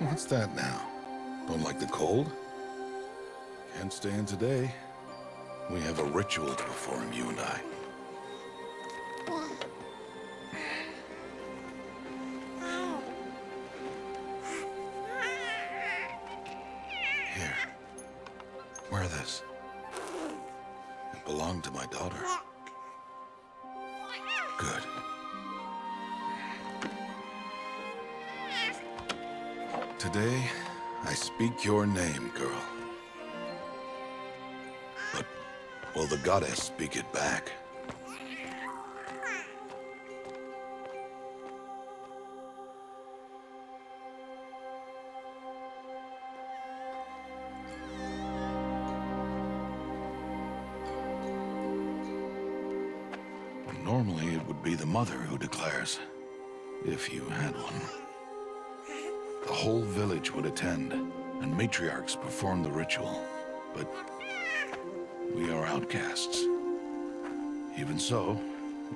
What's that now? Don't like the cold? Can't stay in today. We have a ritual to perform, you and I. Here. Wear this. It belonged to my daughter. Good. Today, I speak your name, girl. But will the goddess speak it back? Normally, it would be the mother who declares, if you had one. The whole village would attend, and matriarchs perform the ritual. But we are outcasts. Even so,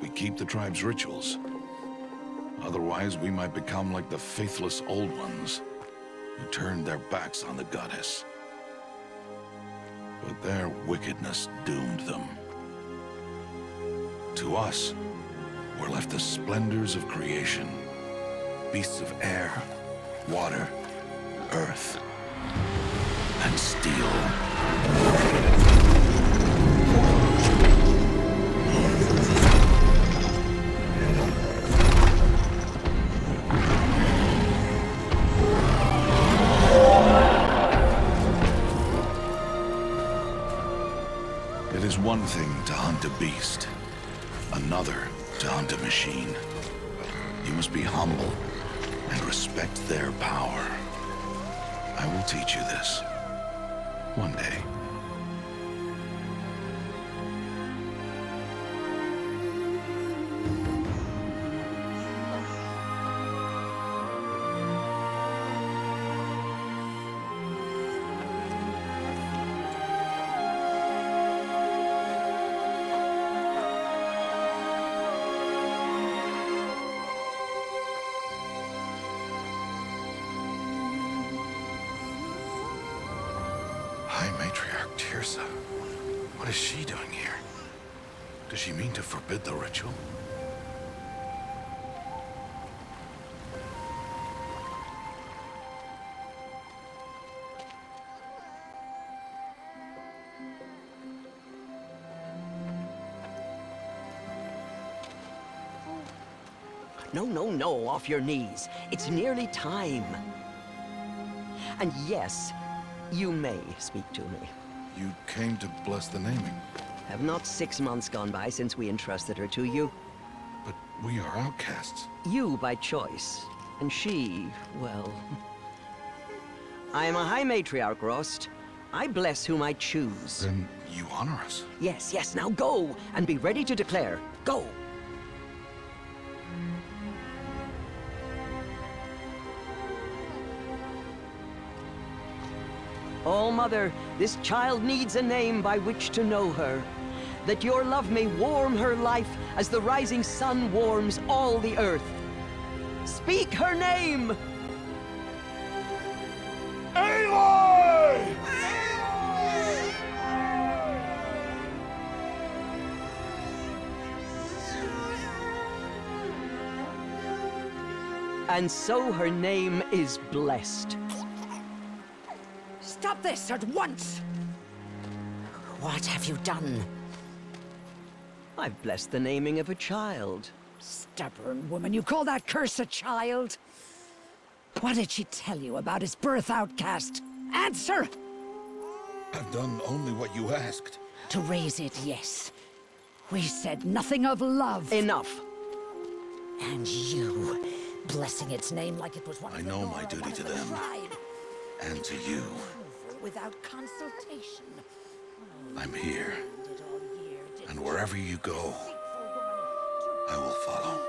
we keep the tribe's rituals. Otherwise, we might become like the faithless old ones who turned their backs on the goddess. But their wickedness doomed them. To us, we're left the splendors of creation. Beasts of air, water, earth, and steel. It is one thing to hunt a beast. Another to hunt a machine. You must be humble and respect their power. I will teach you this one day. Matriarch Tirsa. What is she doing here? Does she mean to forbid the ritual? No, no, no, off your knees. It's nearly time. And yes, you may speak to me. You came to bless the naming. Have not 6 months gone by since we entrusted her to you? But we are outcasts. You by choice. And she, well... I am a high matriarch, Rost. I bless whom I choose. Then you honor us. Yes, yes, now go! And be ready to declare. Go! Oh, Mother, this child needs a name by which to know her. That your love may warm her life as the rising sun warms all the earth. Speak her name! Aloy! And so her name is blessed. Stop this at once! What have you done? I've blessed the naming of a child. Stubborn woman, you call that curse a child? What did she tell you about his birth, outcast? Answer! I've done only what you asked. To raise it, yes. We said nothing of love. Enough. And you, blessing its name like it was one of the Nora. I know my duty to them. And to you. Without consultation. I'm here, and wherever you go, I will follow.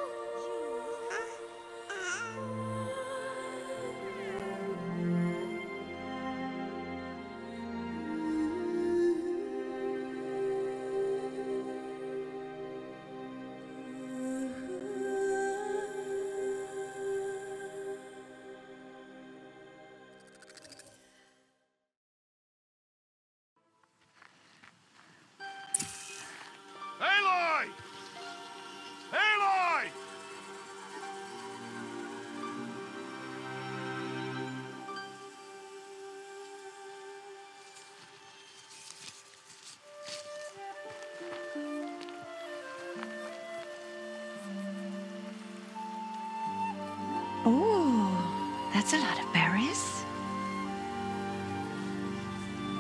That's a lot of berries.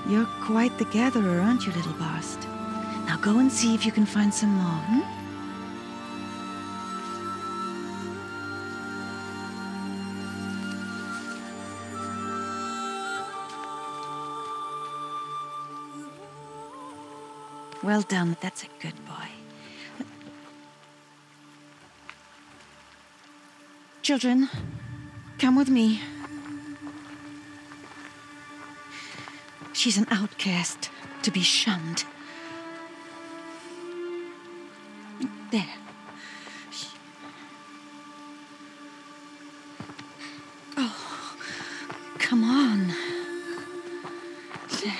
You're quite the gatherer, aren't you, little Rost? Now go and see if you can find some more, hmm? Well done. That's a good boy. Children, come with me. She's an outcast, to be shunned. There. Oh, come on. There.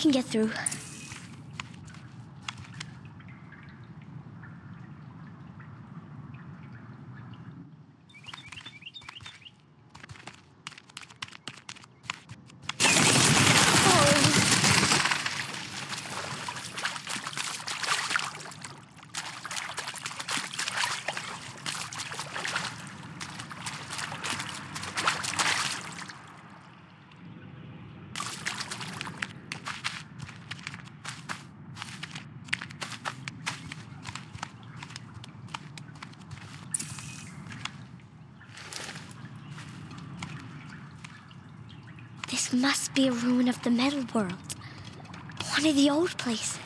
Can get through. Must be a ruin of the metal world. One of the old places.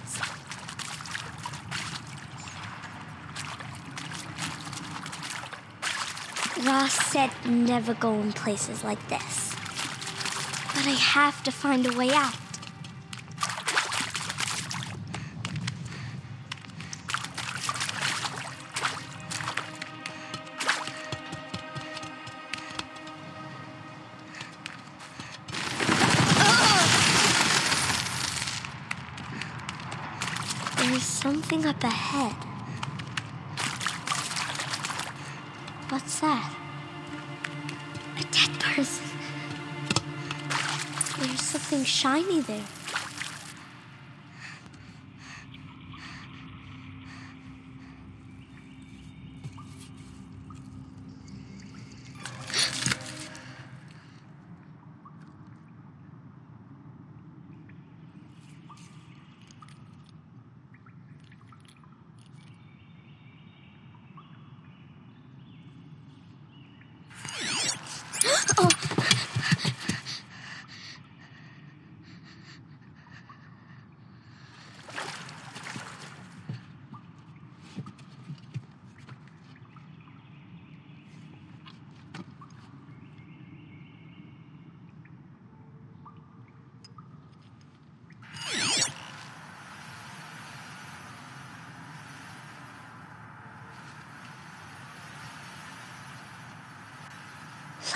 Rost said never go in places like this. But I have to find a way out. Up ahead. What's that? A dead person. There's something shiny there.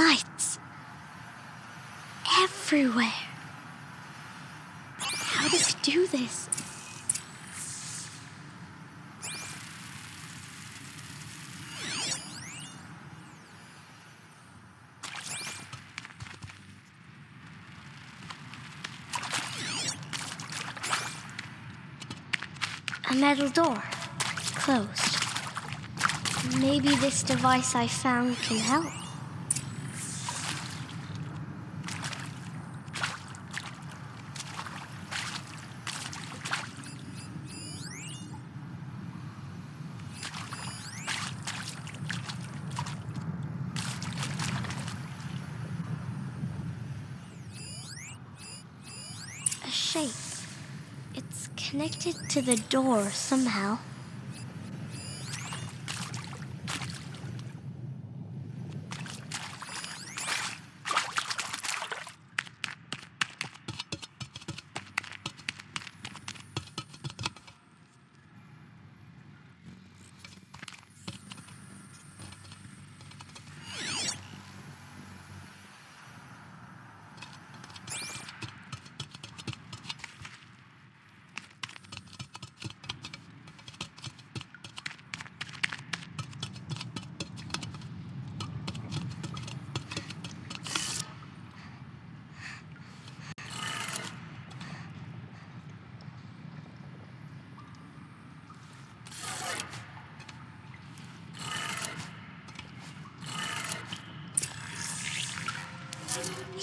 Lights. Everywhere. How does it do this? A metal door. Closed. Maybe this device I found can help. shape. It's connected to the door somehow.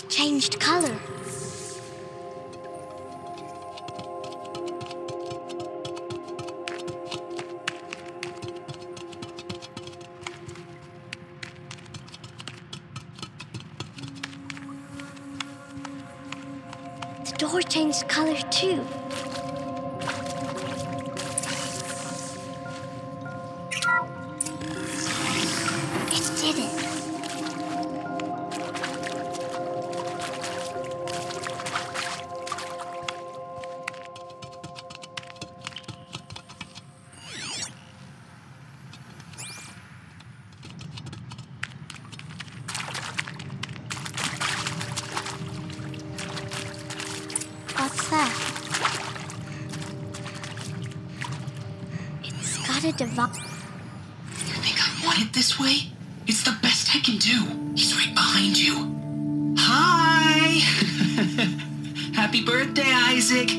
Changed color. The door changed color too. You think I want it this way? It's the best I can do. He's right behind you. Hi! Happy birthday, Isaac.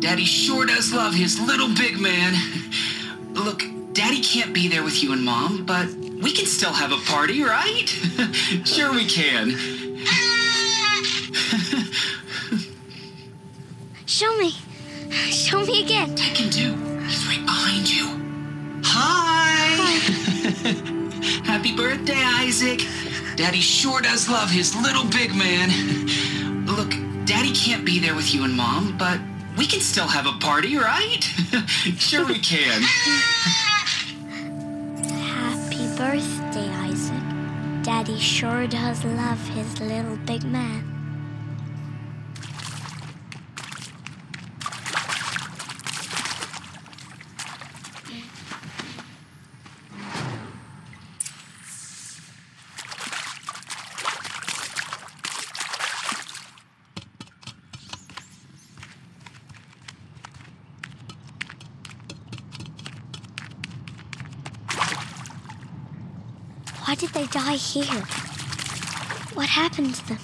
Daddy sure does love his little big man. Look, Daddy can't be there with you and Mom, but we can still have a party, right? Sure we can. Show me. Show me again. I can do. He's right behind you. Hi! Happy birthday, Isaac. Daddy sure does love his little big man. Look, Daddy can't be there with you and Mom, but we can still have a party, right? Sure we can. Happy birthday, Isaac. Daddy sure does love his little big man. Why did they die here? What happened to them?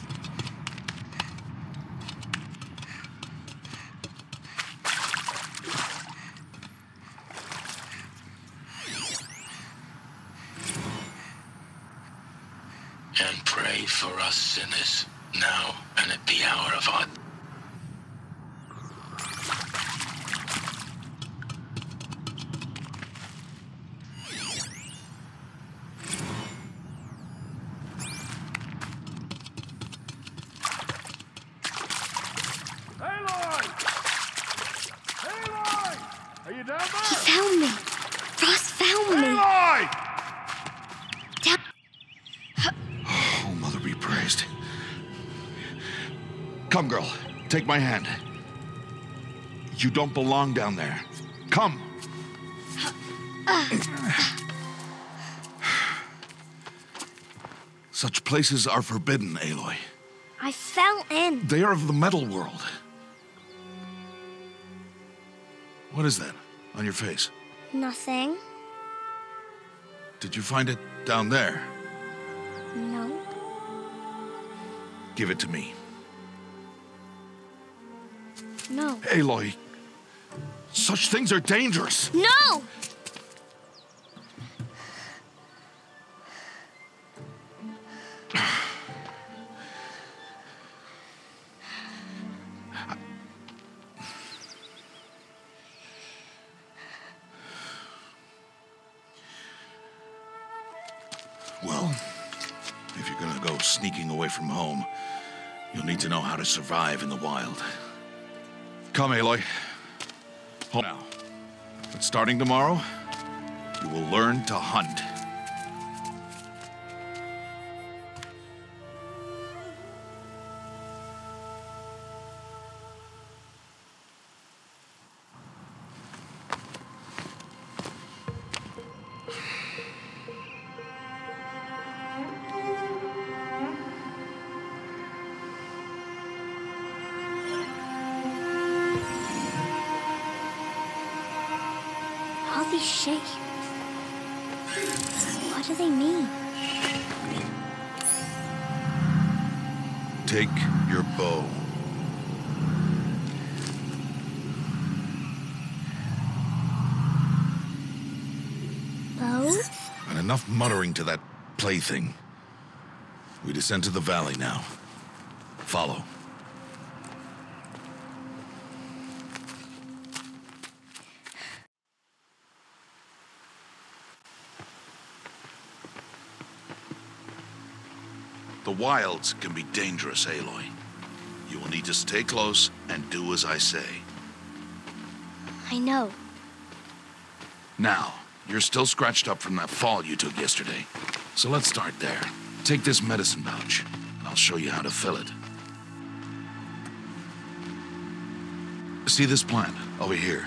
And pray for us sinners, now and at the hour of our death. Come, girl. Take my hand. You don't belong down there. Come. Such places are forbidden, Aloy. I fell in. They are of the metal world. What is that on your face? Nothing. Did you find it down there? No. Give it to me. No. Aloy, such things are dangerous. No! Well, if you're gonna go sneaking away from home, you'll need to know how to survive in the wild. Come, Aloy. Home now. But starting tomorrow, you will learn to hunt. What do they mean? Take your bow. Bow? And enough muttering to that plaything. We descend to the valley now. Follow. The wilds can be dangerous, Aloy. You will need to stay close and do as I say. I know. Now, you're still scratched up from that fall you took yesterday. So let's start there. Take this medicine pouch, and I'll show you how to fill it. See this plant over here?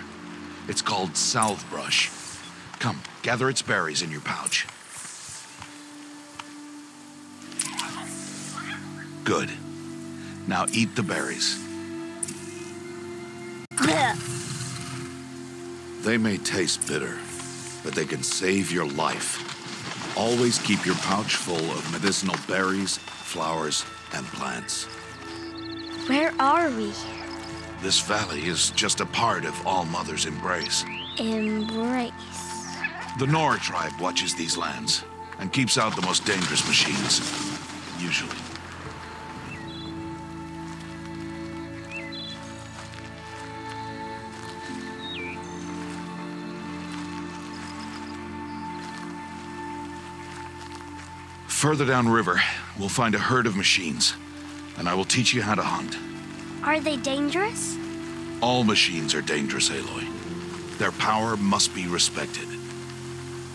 It's called Salve Brush. Come, gather its berries in your pouch. Good. Now eat the berries. They may taste bitter, but they can save your life. Always keep your pouch full of medicinal berries, flowers, and plants. Where are we? This valley is just a part of All Mother's embrace. Embrace? The Nora tribe watches these lands and keeps out the most dangerous machines, usually. Further downriver, we'll find a herd of machines, and I will teach you how to hunt. Are they dangerous? All machines are dangerous, Aloy. Their power must be respected.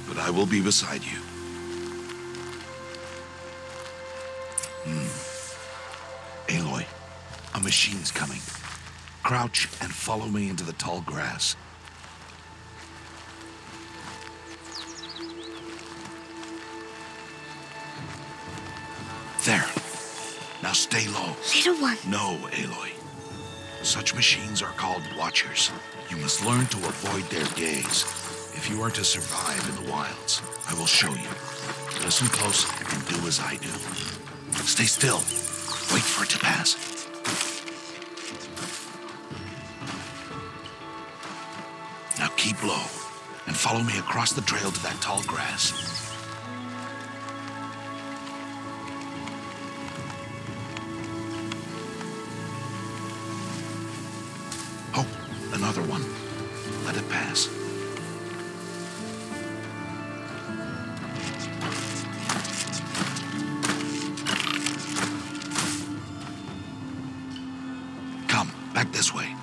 But I will be beside you. Aloy, a machine's coming. Crouch and follow me into the tall grass. There. Now stay low. Little one. No, Aloy. Such machines are called watchers. You must learn to avoid their gaze if you are to survive in the wilds. I will show you. Listen close and do as I do. Stay still. Wait for it to pass. Now keep low and follow me across the trail to that tall grass. Another one. Let it pass. Come, back this way.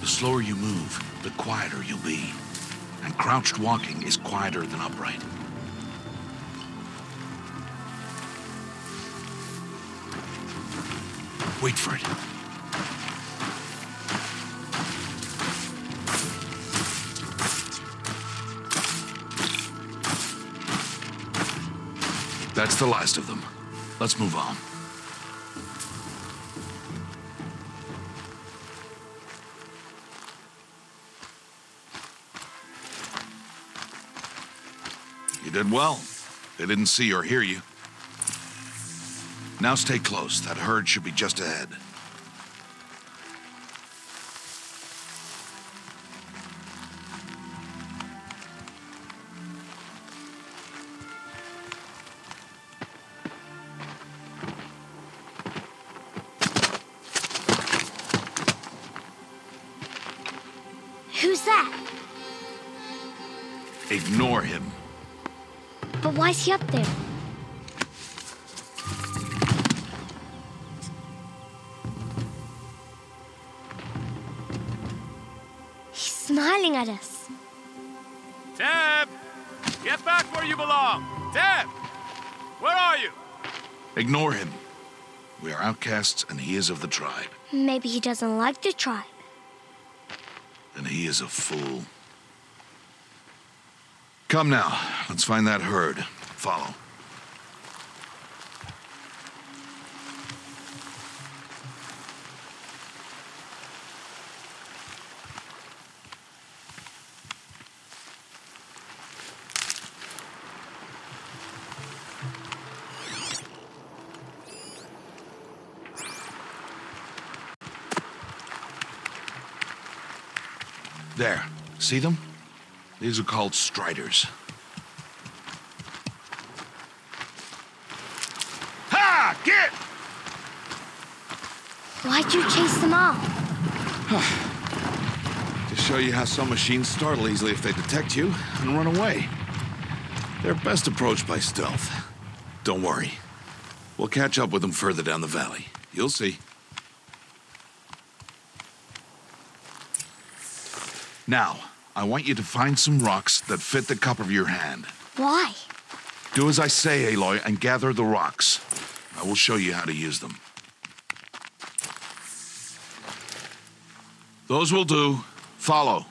The slower you move, the quieter you'll be. And crouched walking is quieter than upright. Wait for it. That's the last of them. Let's move on. You did well. They didn't see or hear you. Now stay close. That herd should be just ahead. Ignore him. But why is he up there? smiling at us. Tab! Get back where you belong! Tab! Where are you? Ignore him. We are outcasts, and he is of the tribe. Maybe he doesn't like the tribe. Then he is a fool. Come now. Let's find that herd. Follow. There. See them? These are called striders. Ha! Get! Why'd you chase them all? To show you how some machines startle easily if they detect you and run away. They're best approached by stealth. Don't worry. We'll catch up with them further down the valley. You'll see. Now, I want you to find some rocks that fit the cup of your hand. Why? Do as I say, Aloy, and gather the rocks. I will show you how to use them. Those will do. Follow.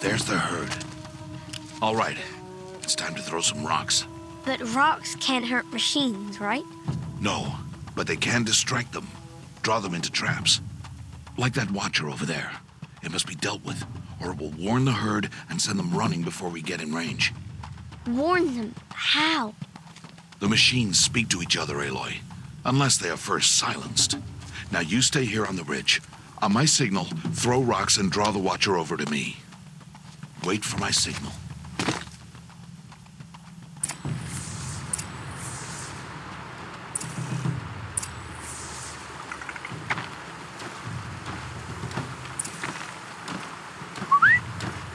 There's the herd. All right, it's time to throw some rocks. But rocks can't hurt machines, right? No, but they can distract them, draw them into traps. Like that watcher over there. It must be dealt with, or it will warn the herd and send them running before we get in range. Warn them? How? The machines speak to each other, Aloy, unless they are first silenced. Now you stay here on the ridge. On my signal, throw rocks and draw the watcher over to me. Wait for my signal.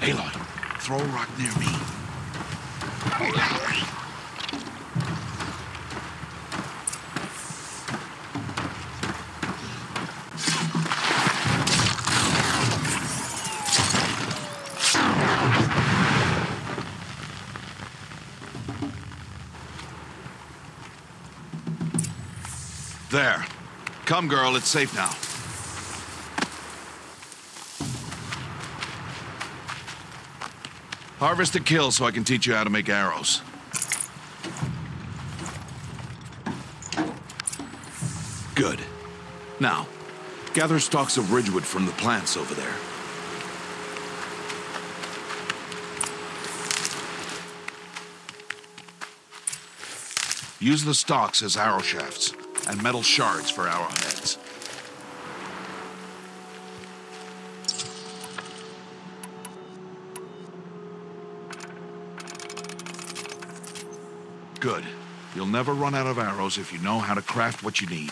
Aloy, throw a rock near me. There. Come, girl, it's safe now. Harvest a kill so I can teach you how to make arrows. Good. Now, gather stalks of ridgewood from the plants over there. Use the stalks as arrow shafts. And metal shards for arrowheads. Good. You'll never run out of arrows if you know how to craft what you need.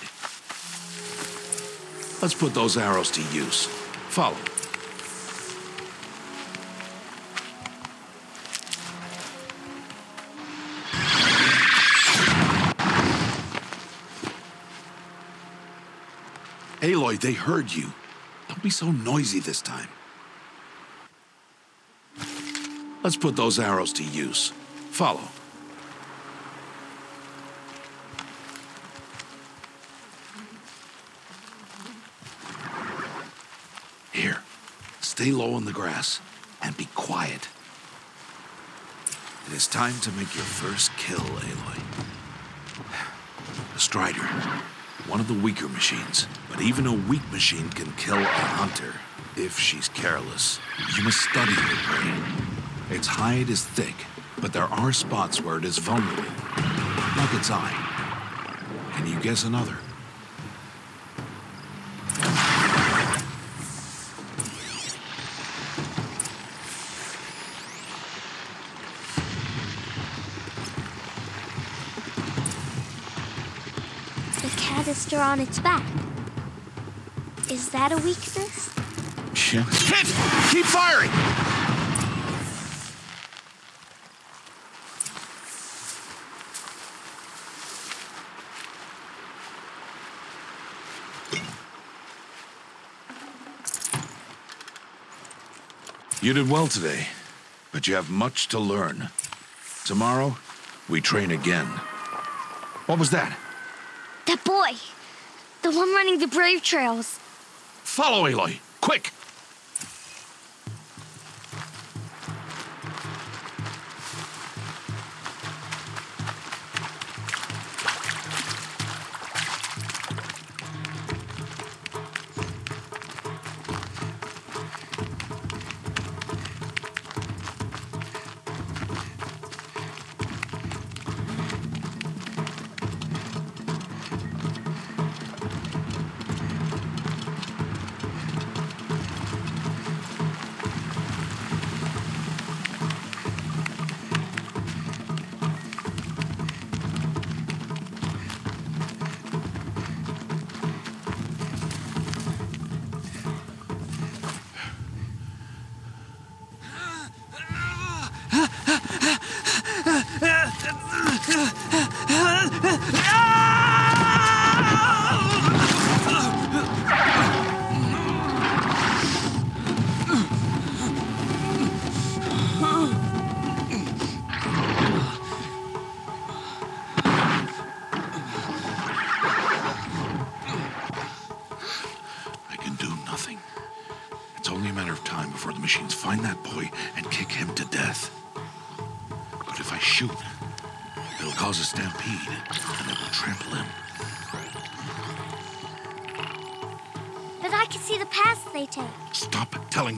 Let's put those arrows to use. Follow. Aloy, they heard you. Don't be so noisy this time. Let's put those arrows to use. Follow. Here, stay low in the grass and be quiet. It is time to make your first kill, Aloy. The Strider. One of the weaker machines. But even a weak machine can kill a hunter if she's careless. You must study your prey. Its hide is thick, but there are spots where it is vulnerable. Like its eye. Can you guess another? canister on its back. Is that a weakness? Shit. Hit! Keep firing! You did well today, but you have much to learn. Tomorrow, we train again. What was that? That boy! The one running the brave trails. Follow Aloy! Quick!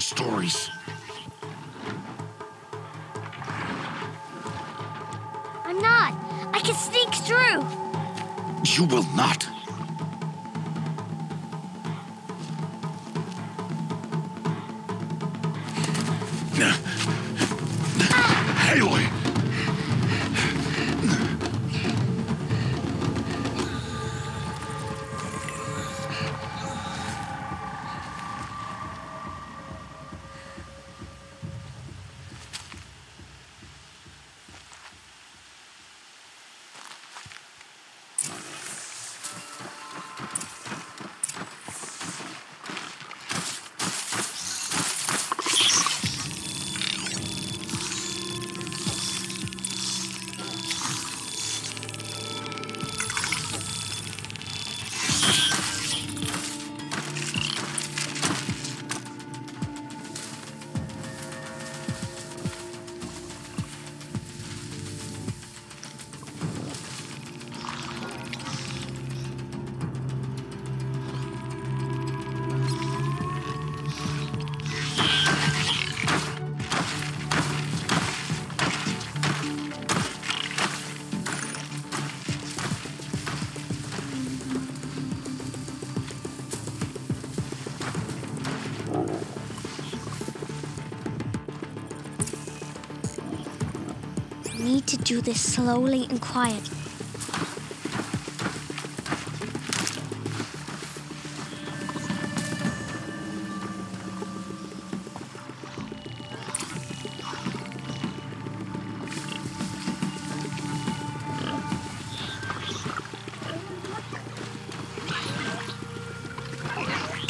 Stories. I'm not. I can sneak through. You will not. Do this slowly and quietly.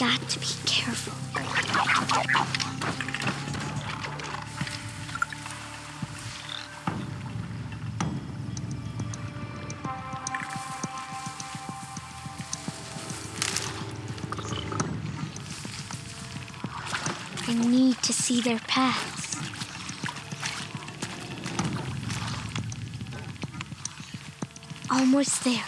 Got to be careful. To see their paths. Almost there.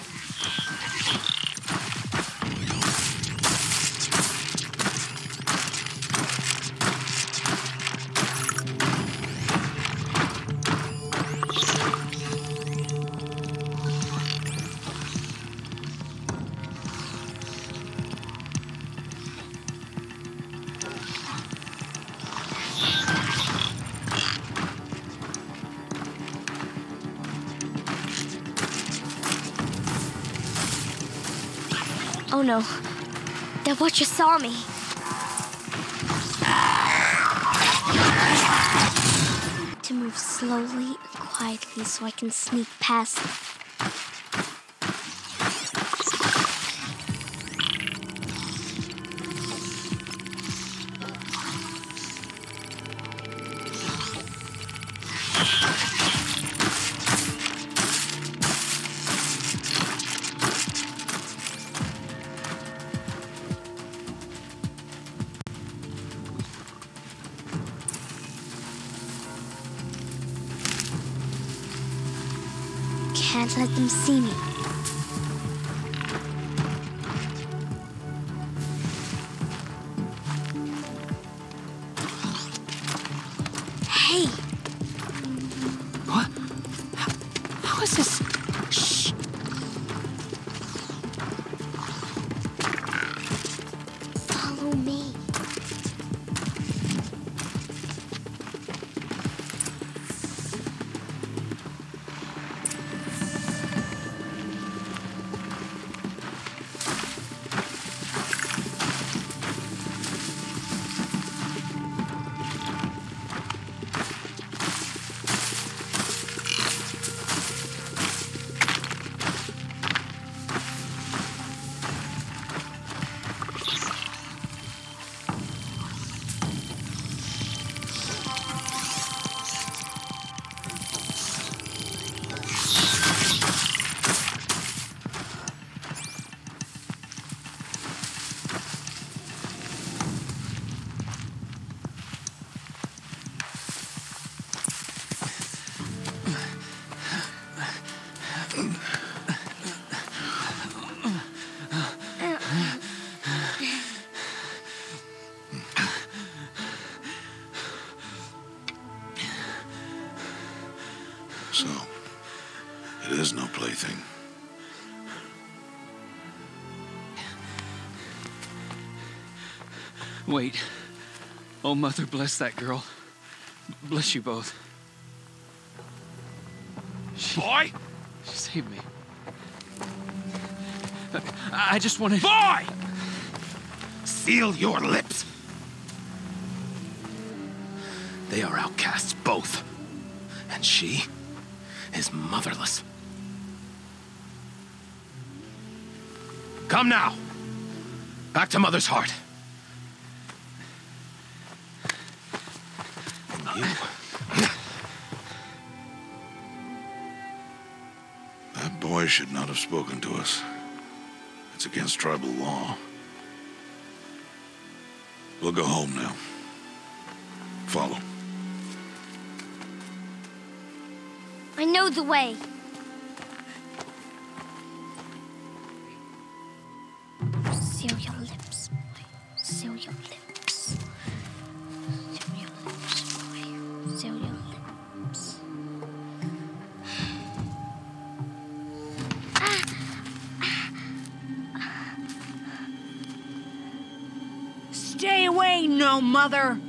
Oh no, that watcher saw me. To move slowly and quietly so I can sneak past. Can't let them see me. Hey! What? How is this? Shh! Follow me. So, it is no plaything. Wait. Oh, Mother, bless that girl. Bless you both. Boy! She saved me. I just wanted... Boy! Seal your lips! They are outcasts, both. And she... is motherless. Come now! Back to Mother's heart. And you... That boy should not have spoken to us. It's against tribal law. We'll go home now. Follow. I know the way. Seal your lips, boy. Seal your lips. Seal your lips, boy. Seal your lips. Stay away, no mother.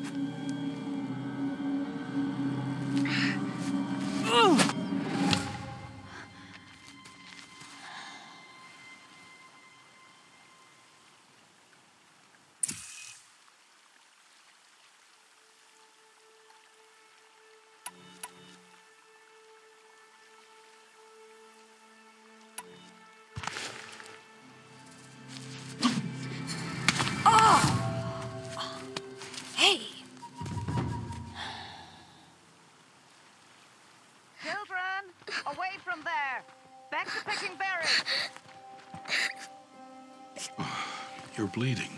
You're bleeding.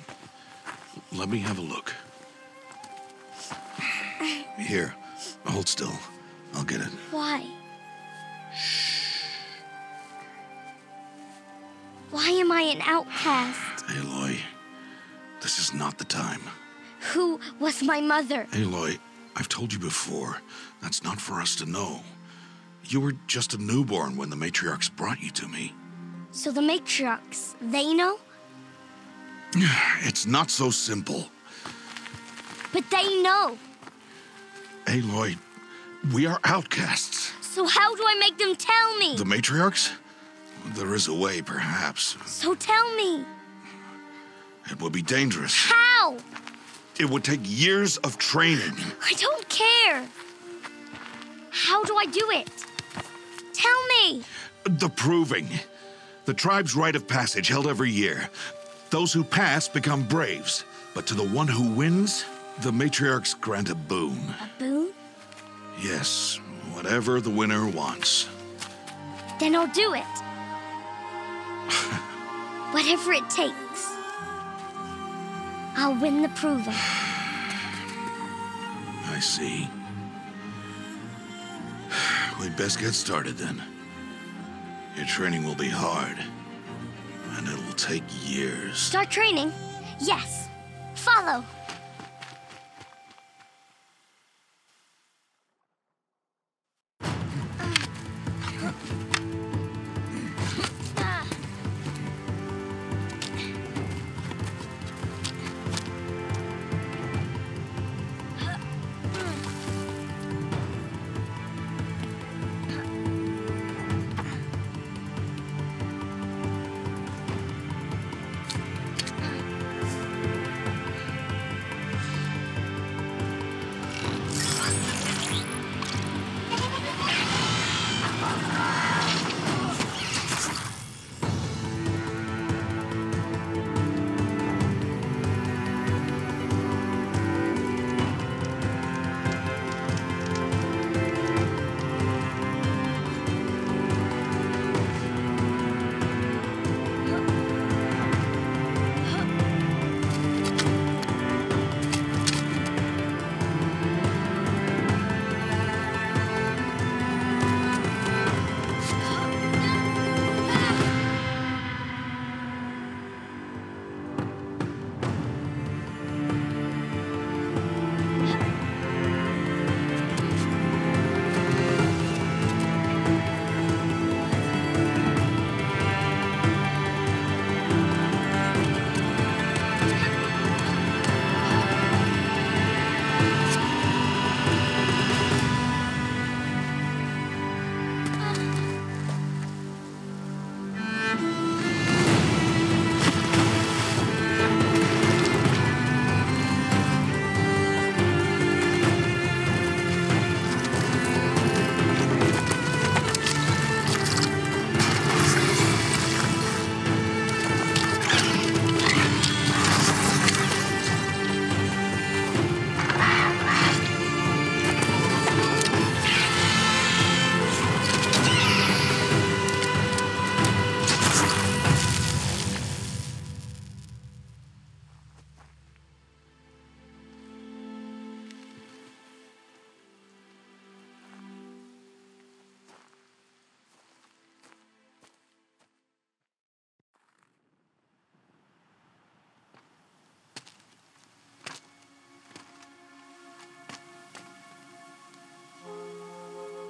Let me have a look. Here, hold still. I'll get it. Why? Shh. Why am I an outcast? Aloy, this is not the time. Who was my mother? Aloy, I've told you before, that's not for us to know. You were just a newborn when the matriarchs brought you to me. So the matriarchs, they know? It's not so simple. But they know. Aloy, we are outcasts. So how do I make them tell me? The matriarchs? There is a way, perhaps. So tell me. It would be dangerous. How? It would take years of training. I don't care. How do I do it? Tell me. The proving. The tribe's rite of passage held every year. Those who pass become braves, but to the one who wins, the matriarchs grant a boon. A boon? Yes, whatever the winner wants. Then I'll do it. Whatever it takes. I'll win the proving. I see. We'd best get started then. Your training will be hard, and it'll take years. Start training? Yes. Follow.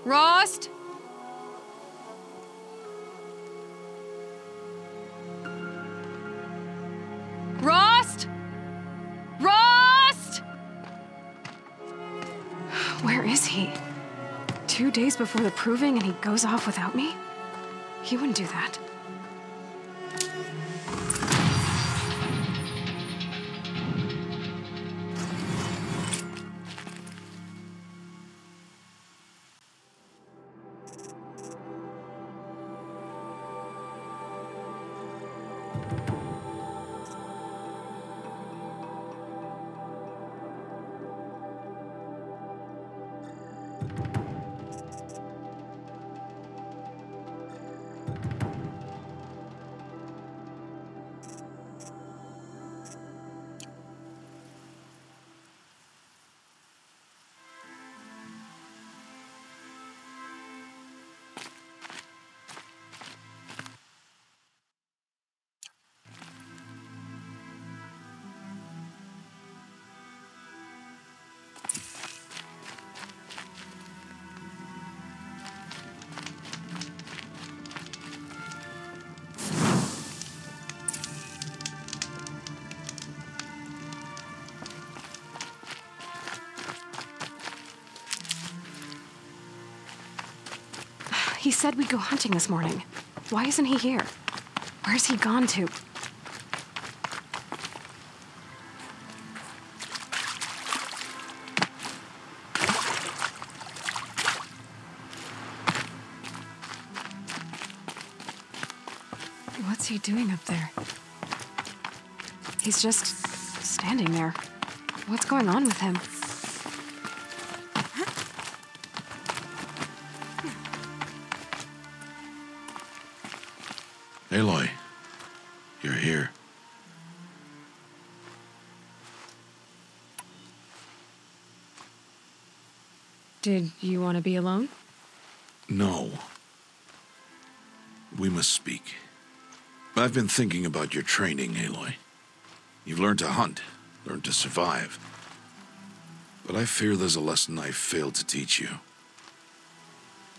Rost? Rost? Rost? Where is he? 2 days before the proving and he goes off without me? He wouldn't do that. He said we'd go hunting this morning. Why isn't he here? Where's he gone to? he doing up there? He's just standing there. What's going on with him? Aloy, you're here. Did you want to be alone? No. We must speak. I've been thinking about your training, Aloy. You've learned to hunt, learned to survive. But I fear there's a lesson I failed to teach you.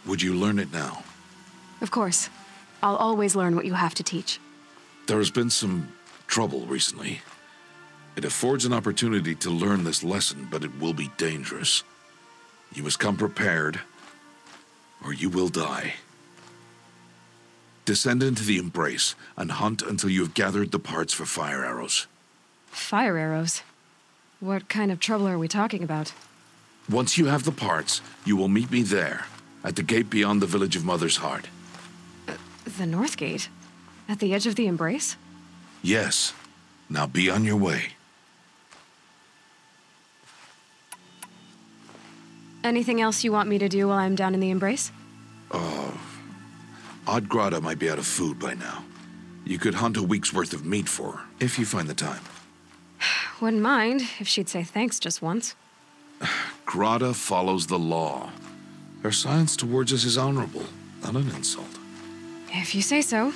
Would you learn it now? Of course. I'll always learn what you have to teach. There has been some trouble recently. It affords an opportunity to learn this lesson, but it will be dangerous. You must come prepared, or you will die. Descend into the embrace and hunt until you have gathered the parts for fire arrows. Fire arrows? What kind of trouble are we talking about? Once you have the parts, you will meet me there, at the gate beyond the village of Mother's Heart. The North Gate? At the edge of the embrace? Yes. Now be on your way. Anything else you want me to do while I'm down in the embrace? Oh. Odd Grata might be out of food by now. You could hunt a week's worth of meat for her, if you find the time. Wouldn't mind if she'd say thanks just once. Grata follows the law. Her science towards us is honorable, not an insult. If you say so.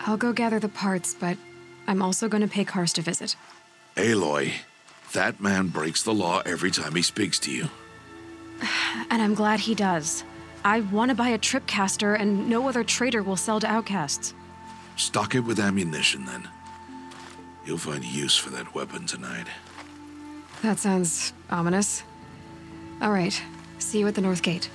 I'll go gather the parts, but I'm also going to pay Karst a visit. Aloy, that man breaks the law every time he speaks to you. And I'm glad he does. I want to buy a tripcaster, and no other trader will sell to outcasts. Stock it with ammunition, then. You'll find use for that weapon tonight. That sounds ominous. All right, see you at the North Gate.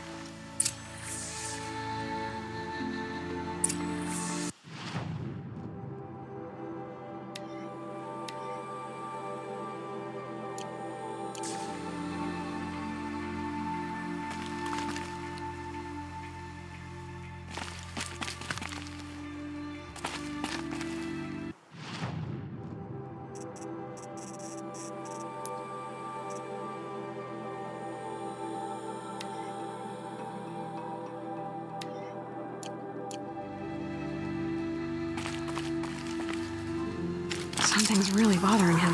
Something's really bothering him.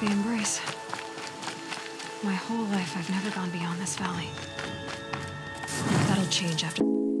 The embrace. My whole life I've never gone beyond this valley. That'll change after...